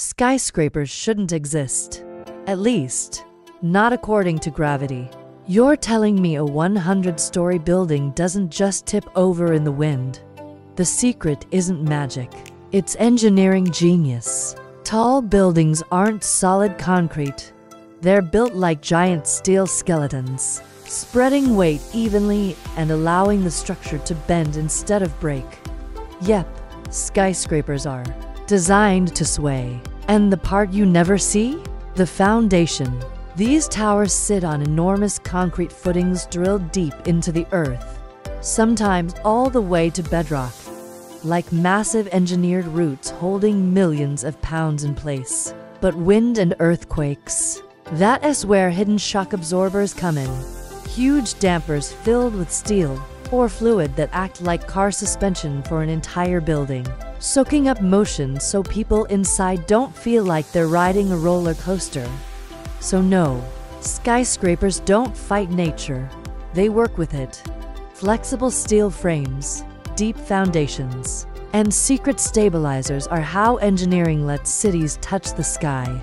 Skyscrapers shouldn't exist. At least, not according to gravity. You're telling me a 100-story building doesn't just tip over in the wind. The secret isn't magic. It's engineering genius. Tall buildings aren't solid concrete. They're built like giant steel skeletons, spreading weight evenly and allowing the structure to bend instead of break. Yep, skyscrapers are designed to sway. And the part you never see? The foundation. These towers sit on enormous concrete footings drilled deep into the earth, sometimes all the way to bedrock, like massive engineered roots holding millions of pounds in place. But wind and earthquakes, that is where hidden shock absorbers come in. Huge dampers filled with steel or fluid that act like car suspension for an entire building, soaking up motion so people inside don't feel like they're riding a roller coaster. So no, skyscrapers don't fight nature. They work with it. Flexible steel frames, deep foundations, and secret stabilizers are how engineering lets cities touch the sky.